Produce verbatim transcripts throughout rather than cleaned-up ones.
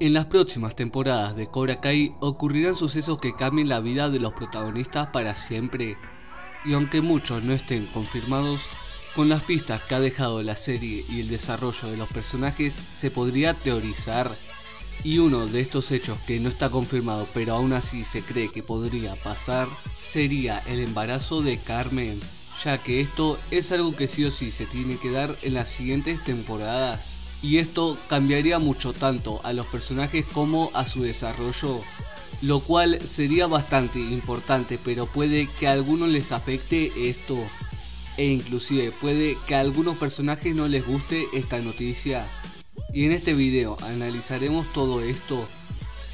En las próximas temporadas de Cobra Kai ocurrirán sucesos que cambien la vida de los protagonistas para siempre, y aunque muchos no estén confirmados, con las pistas que ha dejado la serie y el desarrollo de los personajes se podría teorizar, y uno de estos hechos que no está confirmado pero aún así se cree que podría pasar sería el embarazo de Carmen, ya que esto es algo que sí o sí se tiene que dar en las siguientes temporadas. Y esto cambiaría mucho tanto a los personajes como a su desarrollo, lo cual sería bastante importante, pero puede que a algunos les afecte esto, e inclusive puede que a algunos personajes no les guste esta noticia. Y en este video analizaremos todo esto,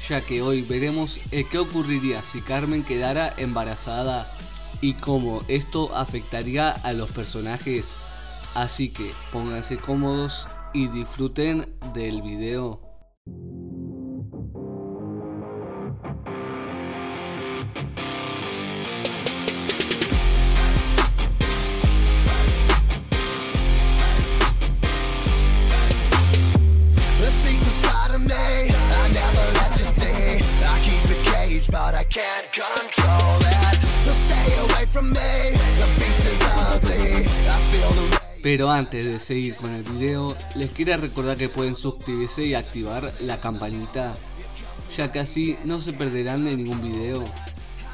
ya que hoy veremos el qué ocurriría si Carmen quedara embarazada y cómo esto afectaría a los personajes, así que pónganse cómodos y disfruten del video. Pero antes de seguir con el video, les quiero recordar que pueden suscribirse y activar la campanita, ya que así no se perderán de ningún video,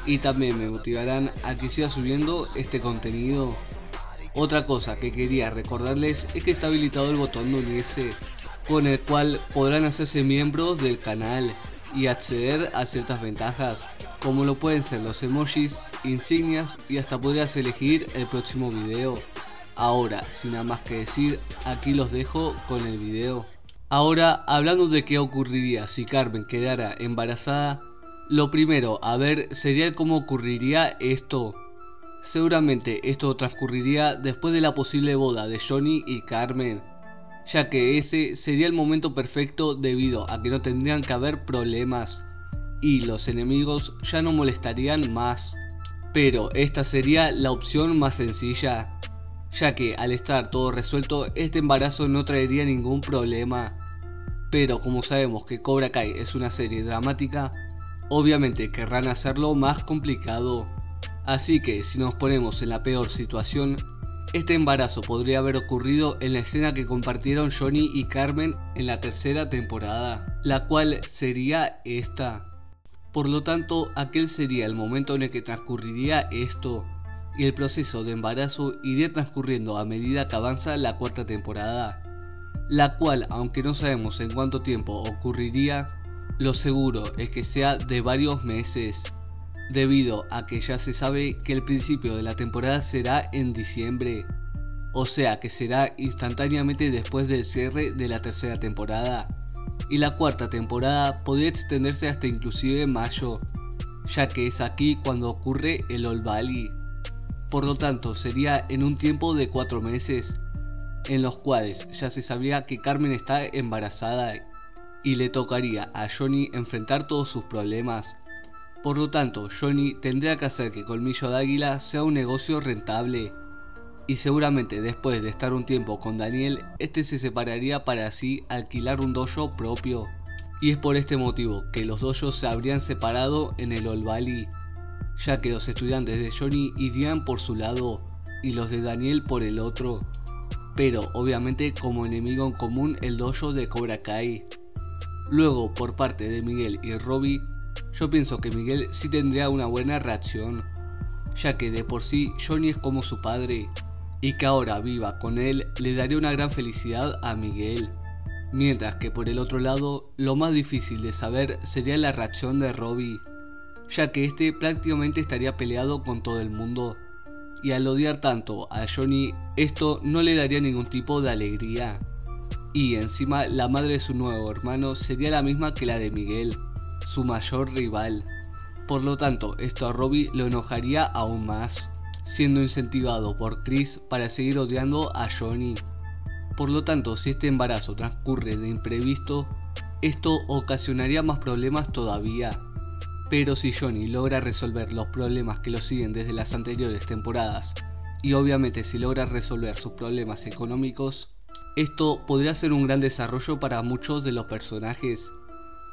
y también me motivarán a que siga subiendo este contenido. Otra cosa que quería recordarles es que está habilitado el botón de unirse, con el cual podrán hacerse miembros del canal y acceder a ciertas ventajas, como lo pueden ser los emojis, insignias y hasta podrías elegir el próximo video. Ahora, sin nada más que decir, aquí los dejo con el video. Ahora, hablando de qué ocurriría si Carmen quedara embarazada, lo primero a ver sería cómo ocurriría esto. Seguramente esto transcurriría después de la posible boda de Johnny y Carmen, ya que ese sería el momento perfecto debido a que no tendrían que haber problemas y los enemigos ya no molestarían más. Pero esta sería la opción más sencilla, ya que al estar todo resuelto este embarazo no traería ningún problema. Pero como sabemos que Cobra Kai es una serie dramática, obviamente querrán hacerlo más complicado, así que si nos ponemos en la peor situación, este embarazo podría haber ocurrido en la escena que compartieron Johnny y Carmen en la tercera temporada, la cual sería esta. Por lo tanto, aquel sería el momento en el que transcurriría esto, y el proceso de embarazo iría transcurriendo a medida que avanza la cuarta temporada, la cual, aunque no sabemos en cuánto tiempo ocurriría, lo seguro es que sea de varios meses, debido a que ya se sabe que el principio de la temporada será en diciembre, o sea que será instantáneamente después del cierre de la tercera temporada, y la cuarta temporada podría extenderse hasta inclusive mayo, ya que es aquí cuando ocurre el All Valley. Por lo tanto, sería en un tiempo de cuatro meses, en los cuales ya se sabría que Carmen está embarazada y le tocaría a Johnny enfrentar todos sus problemas. Por lo tanto, Johnny tendría que hacer que Colmillo de Águila sea un negocio rentable, y seguramente después de estar un tiempo con Daniel, este se separaría para así alquilar un dojo propio, y es por este motivo que los dojos se habrían separado en el All Valley, ya que los estudiantes de Johnny irían por su lado y los de Daniel por el otro, pero obviamente como enemigo en común el dojo de Cobra Kai. Luego, por parte de Miguel y Robby, yo pienso que Miguel sí tendría una buena reacción, ya que de por sí Johnny es como su padre, y que ahora viva con él le daría una gran felicidad a Miguel. Mientras que por el otro lado, lo más difícil de saber sería la reacción de Robby, ya que este prácticamente estaría peleado con todo el mundo, y al odiar tanto a Johnny, esto no le daría ningún tipo de alegría, y encima la madre de su nuevo hermano sería la misma que la de Miguel, su mayor rival, por lo tanto esto a Robby lo enojaría aún más, siendo incentivado por Kreese para seguir odiando a Johnny. Por lo tanto, si este embarazo transcurre de imprevisto, esto ocasionaría más problemas todavía. Pero si Johnny logra resolver los problemas que lo siguen desde las anteriores temporadas, y obviamente si logra resolver sus problemas económicos, esto podría ser un gran desarrollo para muchos de los personajes,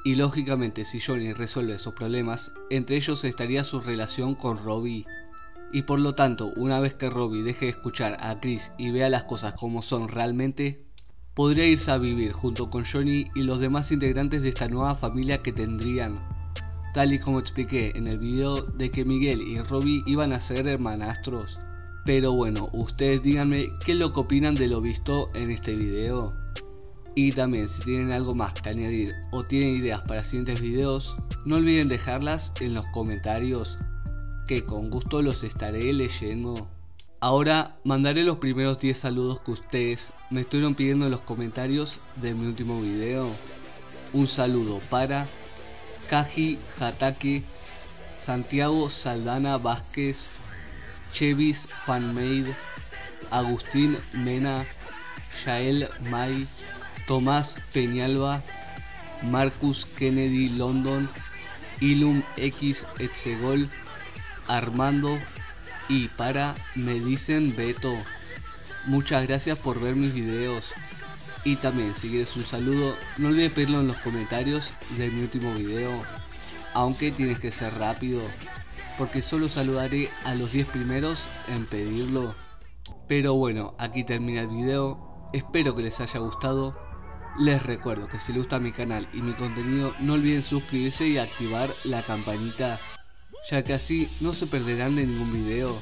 Y lógicamente, si Johnny resuelve esos problemas, entre ellos estaría su relación con Robby. Y por lo tanto, una vez que Robby deje de escuchar a Kreese y vea las cosas como son realmente, podría irse a vivir junto con Johnny y los demás integrantes de esta nueva familia que tendrían. Tal y como expliqué en el video de que Miguel y Robby iban a ser hermanastros. Pero bueno, ustedes díganme qué es lo que opinan de lo visto en este video. Y también si tienen algo más que añadir o tienen ideas para siguientes videos, no olviden dejarlas en los comentarios, que con gusto los estaré leyendo. Ahora mandaré los primeros diez saludos que ustedes me estuvieron pidiendo en los comentarios de mi último video. Un saludo para Kaji Hatake, Santiago Saldana Vázquez, Chevis Fanmade, Agustín Mena, Yael May, Tomás Peñalba, Marcus Kennedy London, Ilum X Exegol, Armando y para Me Dicen Beto. Muchas gracias por ver mis videos. Y también si quieres un saludo, no olvides pedirlo en los comentarios de mi último video. Aunque tienes que ser rápido, porque solo saludaré a los diez primeros en pedirlo. Pero bueno, aquí termina el video. Espero que les haya gustado. Les recuerdo que si les gusta mi canal y mi contenido, no olviden suscribirse y activar la campanita, ya que así no se perderán de ningún video.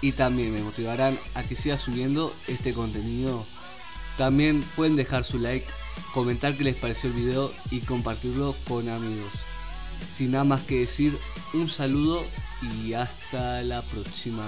Y también me motivarán a que siga subiendo este contenido. También pueden dejar su like, comentar qué les pareció el video y compartirlo con amigos. Sin nada más que decir, un saludo y hasta la próxima.